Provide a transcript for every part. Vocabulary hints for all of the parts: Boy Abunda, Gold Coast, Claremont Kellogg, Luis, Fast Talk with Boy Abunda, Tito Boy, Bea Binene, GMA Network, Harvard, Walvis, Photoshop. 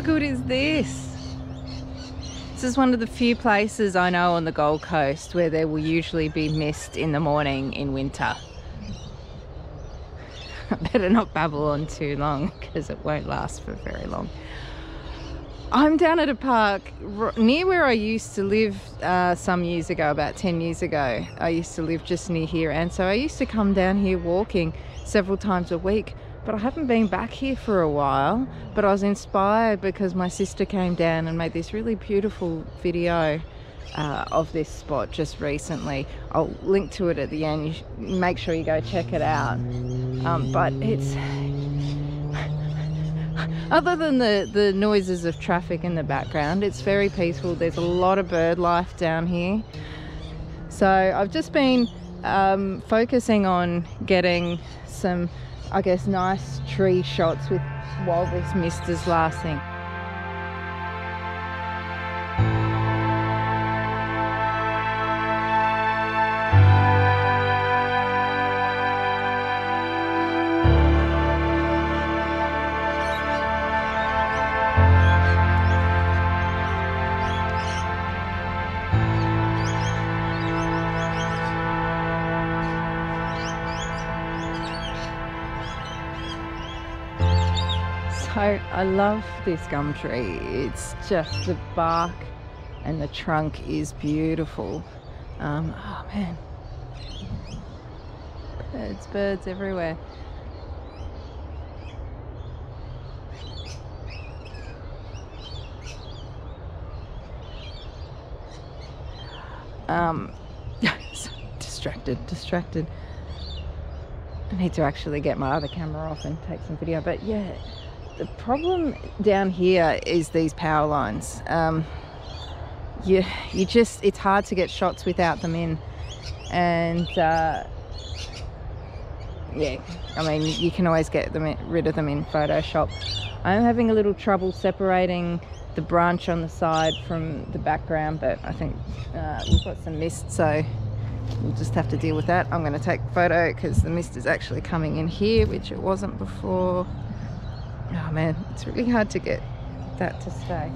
How good is this? This is one of the few places I know on the Gold Coast where there will usually be mist in the morning in winter. I better not babble on too long because it won't last for very long. I'm down at a park near where I used to live some years ago, about 10 years ago. I used to live just near here, and so I used to come down here walking several times a week, but I haven't been back here for a while. But I was inspired because my sister came down and made this really beautiful video of this spot just recently. I'll link to it at the end. Make sure you go check it out. But it's... Other than the noises of traffic in the background, it's very peaceful. There's a lot of bird life down here. So I've just been focusing on getting some, I guess, nice tree shots with Walvis mist as last thing. I love this gum tree. It's just the bark and the trunk is beautiful. Oh man, birds everywhere. Distracted. I need to actually get my other camera off and take some video, but yeah. The problem down here is these power lines. You just, it's hard to get shots without them in. And yeah, I mean, you can always get them rid of them in Photoshop. I'm having a little trouble separating the branch on the side from the background, but I think we've got some mist, so we'll just have to deal with that. I'm going to take a photo because the mist is actually coming in here, which it wasn't before. Oh man, it's really hard to get that to stay.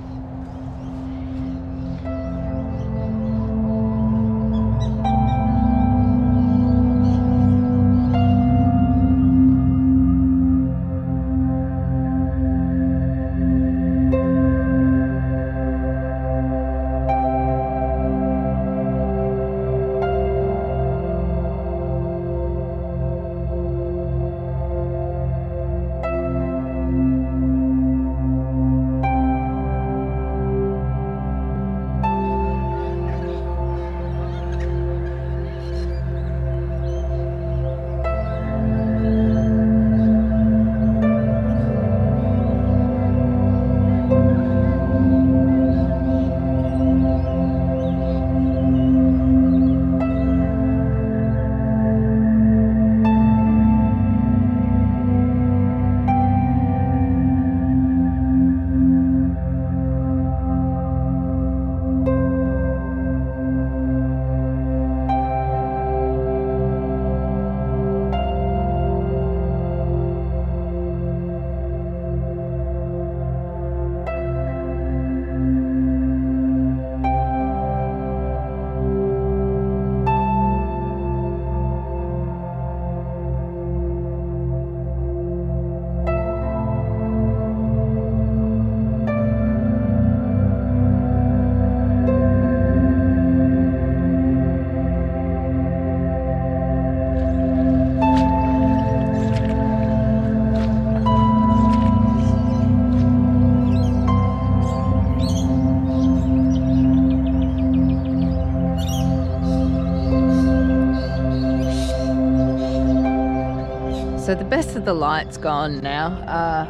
So the best of the light's gone now.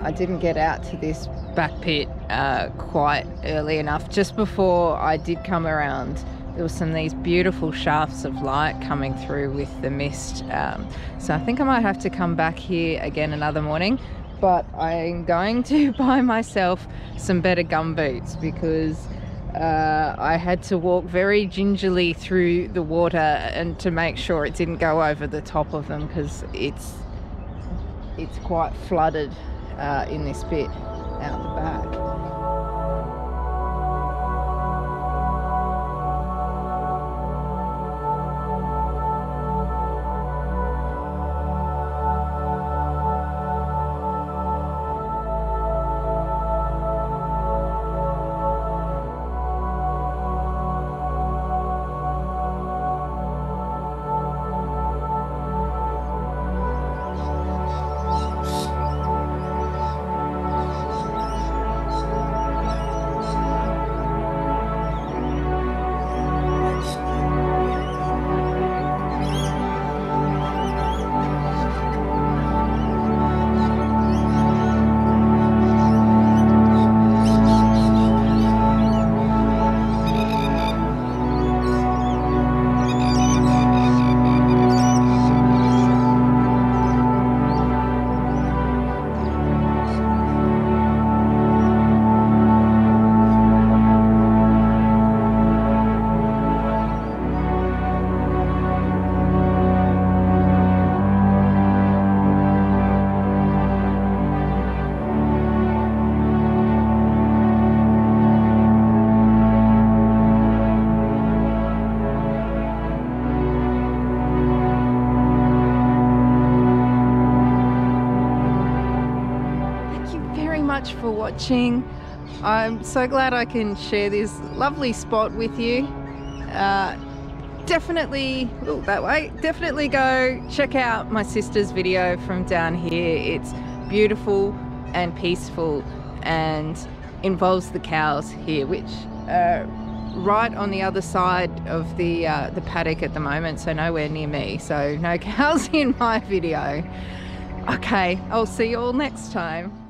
I didn't get out to this back pit quite early enough. Just before I did come around, there were some of these beautiful shafts of light coming through with the mist. So I think I might have to come back here again another morning, but I'm going to buy myself some better gum boots because I had to walk very gingerly through the water and to make sure it didn't go over the top of them because it's quite flooded in this bit. out the back. Much for watching. I'm so glad I can share this lovely spot with you. Definitely go check out my sister's video from down here. It's beautiful and peaceful and involves the cows here, which are right on the other side of the paddock at the moment, so nowhere near me, so no cows in my video. Okay, I'll see you all next time.